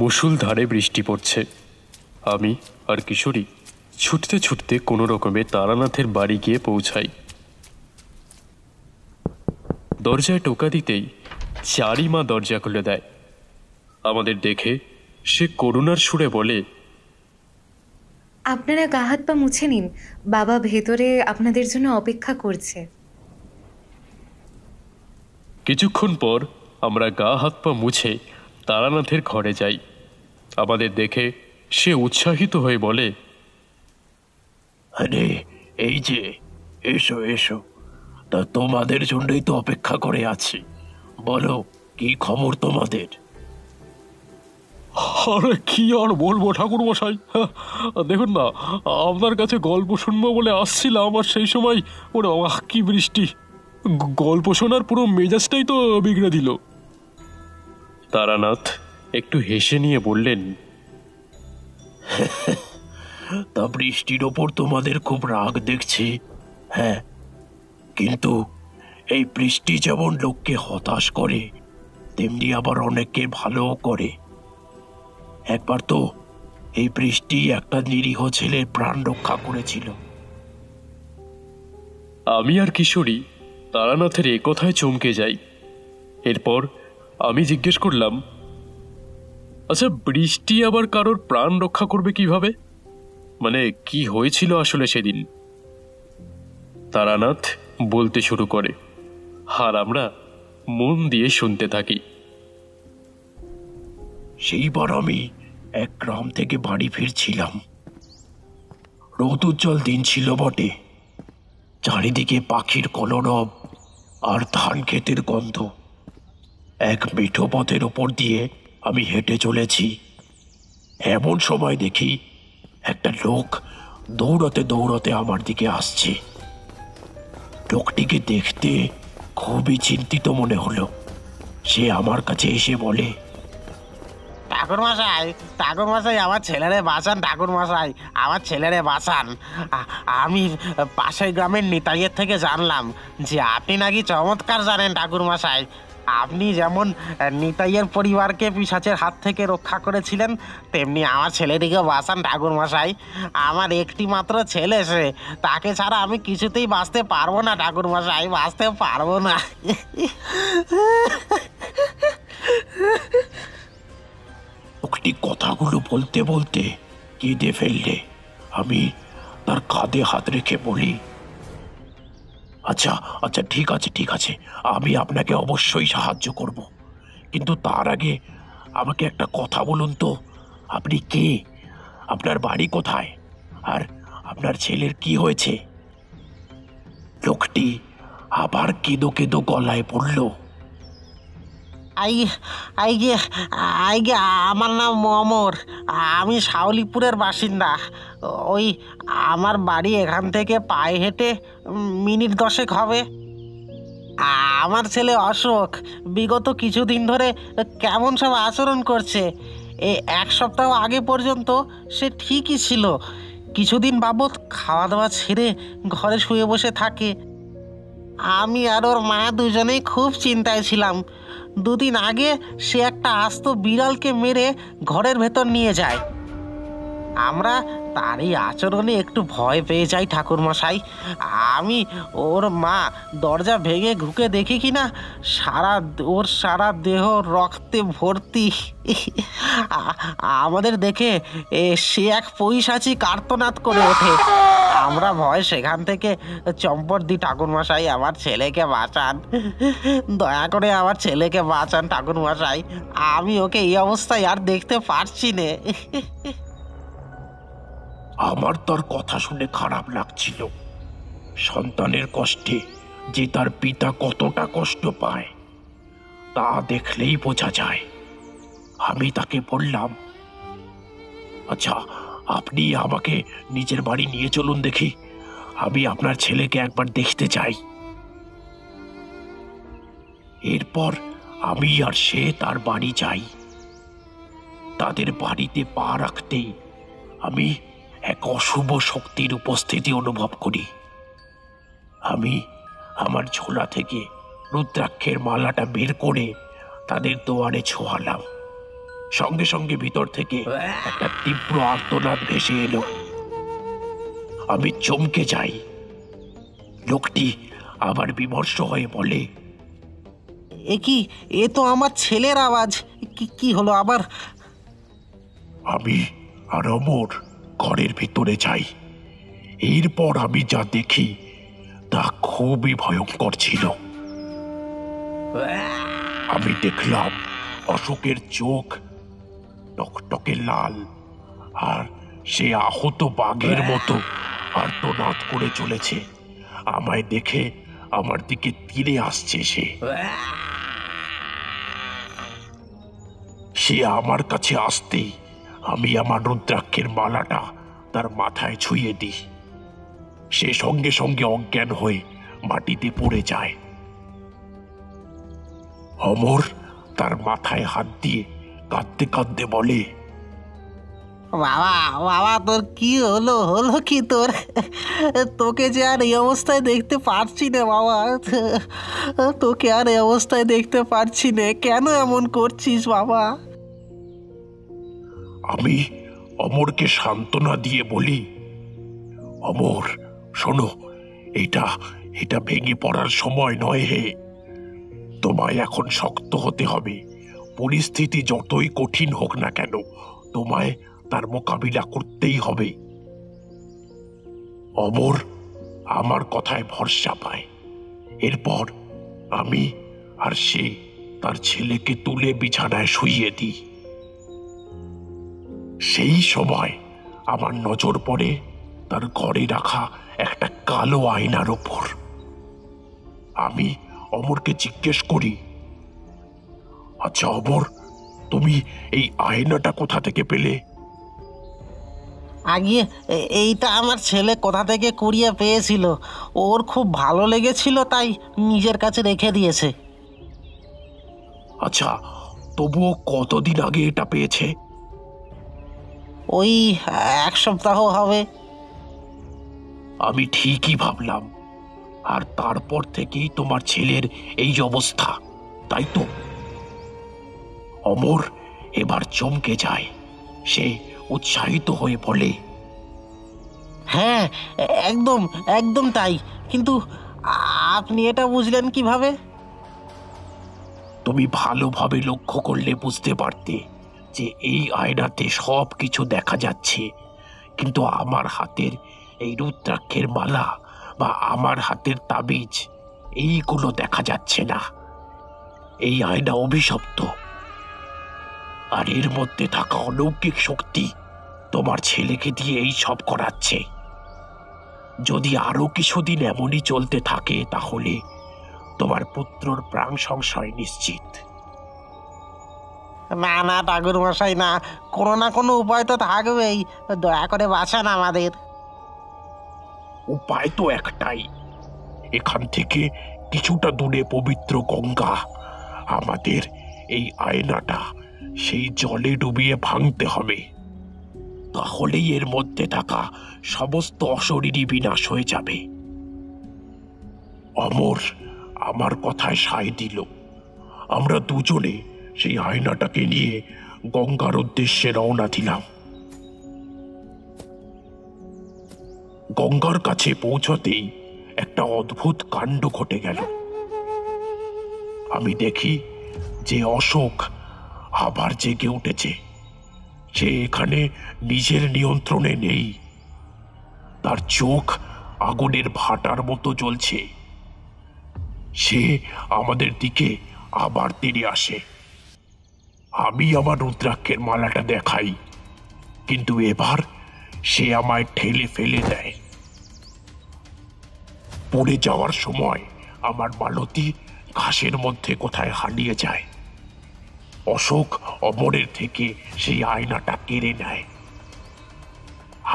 মুষলধারে বৃষ্টি পড়ছে। আমি আর কিশোরী ছুটতে ছুটতে কোনো রকমে তারানাথের বাড়ি গিয়ে পৌঁছাই। দরজায় টোকা দিতেই চারি মা দরজা খুলে দেয়। আমাদের দেখে সে করুণার সুরে বলে, আপনারা গা হাত পা মুছে নিন, বাবা ভেতরে আপনাদের জন্য অপেক্ষা করছে। কিছুক্ষণ পর আমরা গা হাত পা মুছে তারানাথের ঘরে যাই। আমাদের দেখে সে উৎসাহিত হয়ে বলে, আরে এই যে, এসো এসো, তা তোমাদের জন্যই তো অপেক্ষা করে আছি, বলো কি খবর তোমাদের? আরে কি আর বলবো ঠাকুর মশাই, দেখুন না আপনার কাছে গল্প শুনবো বলে আসছিলাম, আর সেই সময় ওরে বাবা কি বৃষ্টি, গল্প শোনার পুরো মেজাজটাই তো বিগড়ে দিল। তারানাথ একটু হেসে নিয়ে বললেন, তা বৃষ্টির ওপর তোমাদের খুব রাগ দেখছি। হ্যাঁ, কিন্তু এই বৃষ্টি যেমন লোককে হতাশ করে, তেমনি আবার অনেককে ভালো করে। একবার তো এই বৃষ্টি একটা নিরীহ ছেলের প্রাণ রক্ষা করেছিল। আমি আর কিশোরী তারানাথের এ কথায় চমকে যাই। এরপর আমি জিজ্ঞেস করলাম, আচ্ছা বৃষ্টি আবার কারোর প্রাণ রক্ষা করবে কিভাবে, মানে কি হয়েছিল আসলে সেদিন? তারানাথ বলতে শুরু করে, আর আমরা মন দিয়ে শুনতে থাকি। সেইবার আমি এক গ্রাম থেকে বাড়ি ফিরছিলাম। রোদ উজ্জ্বল দিন ছিল বটে, চারিদিকে পাখির কলরব আর ধান ক্ষেতের গন্ধ। এক মিঠো পথের ওপর দিয়ে আমি হেঁটে চলেছি, এমন সময় দেখি একটা লোক দৌড়াতে দৌড়াতে আমার দিকে আসছে। লোকটিকে দেখতে খুবই চিন্তিত মনে হলো। সে আমার কাছে এসে বলে, ঠাকুর মশাই ঠাকুর মশাই, আমার ছেলেরে বাঁচান ঠাকুর মশাই, আমার ছেলেরে বাঁচান। আমি পাশের গ্রামের নিতাইয়ের থেকে জানলাম যে আপনি নাকি চমৎকার জানেন ঠাকুর মশাই। আপনি যেমন নিতাইয়ের পরিবারকে পিশাচের হাত থেকে রক্ষা করেছিলেন, তেমনি আমার ছেলেটিকে বাঁচান ঠাকুর মশাই। আমার একটি মাত্র ছেলে, সে, তাকে ছাড়া আমি কিছুতেই বাঁচতে পারবো না ঠাকুর মশাই, বাঁচতে পারবো না। লোকটি কথাগুলো বলতে বলতে কেঁদে ফেললে। আমি তার কাঁধে হাত রেখে বলি, আচ্ছা আচ্ছা ঠিক আছে ঠিক আছে, আমি আপনাকে অবশ্যই সাহায্য করব, কিন্তু তার আগে আমাকে একটা কথা বলুন তো, আপনি কে, আপনার বাড়ি কোথায়, আর আপনার ছেলের কি হয়েছে? লোকটি আবার কেঁদো কেঁদো গলায় পড়ল, আমার নাম অমর, আমি শাওলিপুরের বাসিন্দা। ওই আমার বাড়ি এখান থেকে পায়ে হেঁটে মিনিট 10 হবে। আমার ছেলে অশোক বিগত কিছুদিন ধরে কেমন সব আচরণ করছে। এক সপ্তাহ আগে পর্যন্ত সে ঠিকই ছিল, কিছুদিন বাবদ খাওয়া দাওয়া ছেড়ে ঘরে শুয়ে বসে থাকে। আমি আর ওর মা দুজনেই খুব চিন্তায় ছিলাম। দুদিন আগে সে একটা আস্ত বিড়ালকে মেরে ঘরের ভেতর নিয়ে যায়। আমরা তার এই আচরণে একটু ভয় পেয়ে যাই ঠাকুরমশাই। আমি ওর মা দরজা ভেঙে ঢুকে দেখি কিনা ওর সারা দেহ রক্তে ভর্তি। আমাদের দেখে সে এক পৈশাচী কার্তনাদ করে ওঠে। আমরা ভয় সেখান থেকে চম্পট দিই, ঠাকুরমশাই আমার ছেলেকে বাঁচান, দয়া করে আমার ছেলেকে বাঁচান ঠাকুরমশাই, আমি ওকে এই অবস্থায় আর দেখতে পারছি না। আমার তার কথা শুনে খারাপ লাগছিল। সন্তানের কষ্টে যে তার পিতা কতটা কষ্ট পায় তা দেখলেই বোঝা যায়। আমি তাকে বললাম, আচ্ছা আপনি আমাকে নিজের বাড়ি নিয়ে চলুন দেখি, আমি আপনার ছেলেকে একবার দেখতে চাই। এরপর আমি আর সে তার বাড়ি যাই। তাদের বাড়িতে পা রাখতেই আমি এক অশুভ শক্তির উপস্থিতি অনুভব করি। আমি আমার ঝোলা থেকে রুদ্রাক্ষের মালাটা বের করে তাদের দোয়ারে ছোঁয়ালাম। संगे संगे भीतर थेके एक तीव्र आर्तनाद भेसे एलो। आमी चमके जाई। लोकटी आबार विमर्श हये बोले, एकी ए तो आमार छेलेर आवाज, की हलो आबार? आमी आर अमर घरेर भीतरे जाई। एरपर आमी जा देखी ता खूबई भयंकर छिलो। आमी देखलाम अशोकेर चोख टकटके लाल और से आहत बाघेर मतो आर्तनाद करे चलेछे। आमाय देखे आमार दिके तीरे आसछे से। से आमार काछे आसतेई आमी आमार रुद्राक्षेर मालाटा तार माथाय छुइये दिई। से संगे संगे अज्ञान हये माटिते पड़े जाय। अमर तार माथाय हाथ दिए कांदते कांदते बोले, বাবা বাবা তোর কি হলো, হলো কি তোর? তোকে যে আর এই অবস্থায় দেখতে পারছি না বাবা, তোকে আর এই অবস্থায় দেখতে পারছি না, কেন এমন করছিস বাবা? আমি অমরকে সান্ত্বনা দিয়ে বলি, অমর শোনো, এটা এটা ভেঙে পড়ার সময় নয় হে। তোমায় এখন শক্ত হতে হবে। পরিস্থিতি যতই কঠিন হোক না কেন তোমায় তার মোকাবিলা করতেই হবে। অমর আমার কথায় ভরসা পায়। এরপর আমি আর সে তার ছেলেকে তুলে বিছানায় শুইয়ে দিই। সেই সময় আমার নজর পড়ে তার ঘরে রাখা একটা কালো আয়নার উপর। আমি অমরকে জিজ্ঞেস করি, আচ্ছা অমর, তুমি এই আয়নাটা কোথা থেকে পেলে? আগে এইটা আমার ছেলে কোথা থেকে কুড়িয়ে পেয়েছিল, ওর খুব ভালো লেগেছিল তাই নিজের কাছে রেখে দিয়েছে। আচ্ছা, তবুও কতদিন আগে এটা পেয়েছে? ওই 1 সপ্তাহ হবে। আমি ঠিকই ভাবলাম, আর তারপর থেকেই তোমার ছেলের এই অবস্থা, তাই তো? অমর এবার চমকে যায়। সে উৎসাহিত হয়ে বলে, হ্যাঁ একদম একদম তাই, কিন্তু আপনি এটা বুঝলেন কিভাবে? তুমি ভালোভাবে লক্ষ্য করলে বুঝতে পারতে যে এই আয়নাতে সব কিছু দেখা যাচ্ছে, কিন্তু আমার হাতের এই রুদ্রাক্ষের মালা বা আমার হাতের তাবিজ এইগুলো দেখা যাচ্ছে না। এই আয়না অভিশপ্ত, আর এর মধ্যে থাকা অলৌকিক শক্তি তোমার ছেলেকে দিয়ে এই সব করাচ্ছে। যদি আরো কিছুদিন এমনই চলতে থাকে তাহলে তোমার পুত্রর প্রাণ সংশয় নিশ্চিত। না না ঠাকুর মশাই, না, কোনো না কোনো উপায় তো থাকবেই, দয়া করে বাঁচান আমাদের। উপায় তো একটাই, এখান থেকে কিছুটা দূরে পবিত্র গঙ্গা, আমাদের এই আয়নাটা সেই জলে ডুবিয়ে ভাঙতে হবে, তাহলেই এর মধ্যে থাকা সমস্ত অশরীরী বিনাশ হয়ে যাবে। অমর আমার কথায় সায় দিল। আমরা দুজনে সেই আয়নাটাকে নিয়ে গঙ্গার উদ্দেশ্যে রওনা দিলাম। গঙ্গার কাছে পৌঁছতেই একটা অদ্ভুত কাণ্ড ঘটে গেল। আমি দেখি যে অশোক আবার জেগে উঠেছে। সে এখানে নিজের নিয়ন্ত্রণে নেই। তার চোখ আগুনের ভাটার মতো জ্বলছে। সে আমাদের দিকে আবার তেড়ে আসে। আমি আমার রুদ্রাক্ষের মালাটা দেখাই, কিন্তু এবার সে আমায় ঠেলে ফেলে দেয়। পড়ে যাওয়ার সময় আমার মালতী ঘাসের মধ্যে কোথায় হারিয়ে যায়। অশোক অমরের থেকে সেই আয়নাটা কেড়ে নেয়।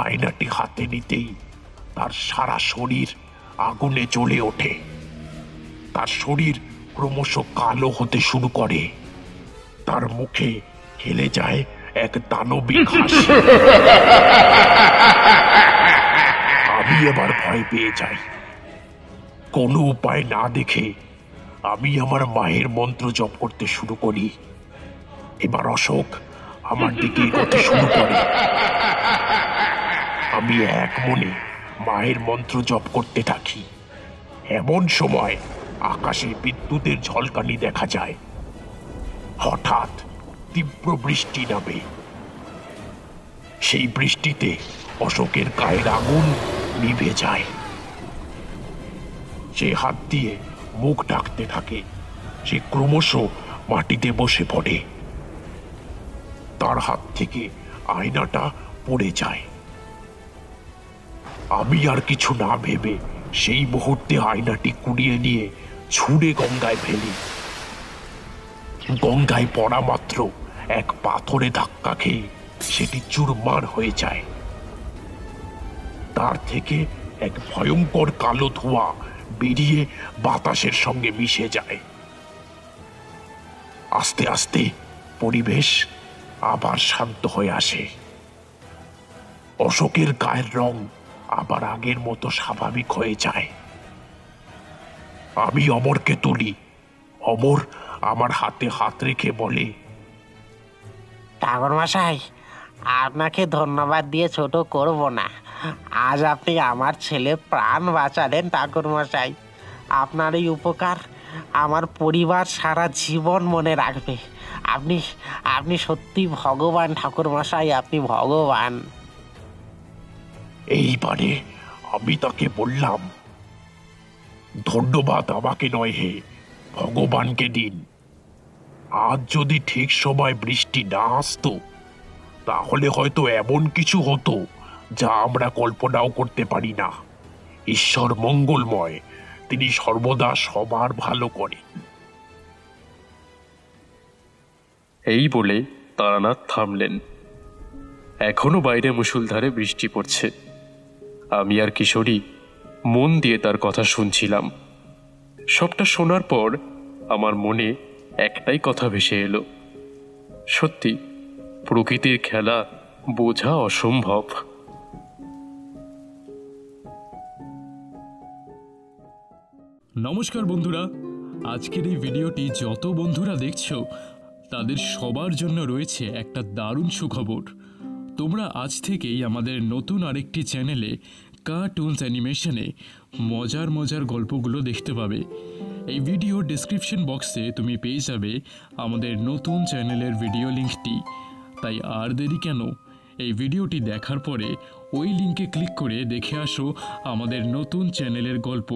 আয়নাটি হাতে নিতেই তার সারা শরীর আগুনে জ্বলে ওঠে। তার শরীর ক্রমশ কালো হতে শুরু করে। তার মুখে হেলে যায় এক দানবিক হাসি। আমি এবার ভয় পেয়ে যাই। কোনো উপায় না দেখে আমি আমার মায়ের মন্ত্র জপ করতে শুরু করি। এবার অশোক আমার দিকে এগোতে শুরু করে। আমি এক মনে মায়ের মন্ত্র জপ করতে থাকি। এমন সময় আকাশে বিদ্যুতের ঝলকানি দেখা যায়। হঠাৎ তীব্র বৃষ্টি নামে। সেই বৃষ্টিতে অশোকের গায়ের আগুন নিভে যায়। সে হাত দিয়ে মুখ ঢাকতে থাকে। সে ক্রমশ মাটিতে বসে পড়ে। তার হাত থেকে আয়নাটা পড়ে যায়। আমি আর কিছু না ভেবে সেই মুহূর্তে আয়নাটি কুড়িয়ে নিয়ে ছুঁড়ে গঙ্গায় ফেলি। গঙ্গায় পড়া মাত্র এক পাথরে ধাক্কা খেয়ে সেটি চুরমার হয়ে যায়। তার থেকে এক ভয়ঙ্কর কালো ধোঁয়া বেরিয়ে বাতাসের সঙ্গে মিশে যায়। আস্তে আস্তে পরিবেশ আবার শান্ত হয়ে আসে। অশোকের গায়ের রং আবার আগের মতো স্বাভাবিক হয়ে যায়। আমি অমরকে তুলি। অমর আমার হাতে হাত রেখে বলে, ঠাকুর মশাই, আপনাকে ধন্যবাদ দিয়ে ছোট করব না। আজ আপনি আমার ছেলে প্রাণ বাঁচালেন ঠাকুর মশাই। আপনার এই উপকার আমার পরিবার সারা জীবন মনে রাখবে। আপনি আপনি সত্যি ভগবান ঠাকুর মশাই, আপনি ভগবান। এইবারে আমি তাকে বললাম, ধন্যবাদ আমাকে নয় হে, ভগবানকে দিন। আজ যদি ঠিক সময় বৃষ্টি না আসতো তাহলে হয়তো এমন কিছু হতো যা আমরা কল্পনাও করতে পারি না। ঈশ্বর মঙ্গলময়, তিনি সর্বদা সবার ভালো করেন। এই বলে তারানাথ থামলেন। এখনো বাইরে মুষলধারে বৃষ্টি পড়ছে। আমি আর কিশোরী মন দিয়ে তার কথা শুনছিলাম। সবটা শোনার পর আমার মনে একটাই কথা ভেসে এলো, সত্যি প্রকৃতির খেলা বোঝা অসম্ভব। নমস্কার বন্ধুরা, আজকের এই ভিডিওটি যত বন্ধুরা দেখছো তাদের সবার জন্য রয়েছে একটা দারুণ সুখবর। তোমরা আজ থেকেই আমাদের নতুন আরেকটি চ্যানেলে কার্টুনস অ্যানিমেশনে মজার মজার গল্পগুলো দেখতে পাবে। এই ভিডিও ডেসক্রিপশন বক্সে তুমি পেয়ে যাবে আমাদের নতুন চ্যানেলের ভিডিও লিঙ্কটি। তাই আর দেরি কেন, এই ভিডিওটি দেখার পরে ওই লিঙ্কে ক্লিক করে দেখে আসো আমাদের নতুন চ্যানেলের গল্প।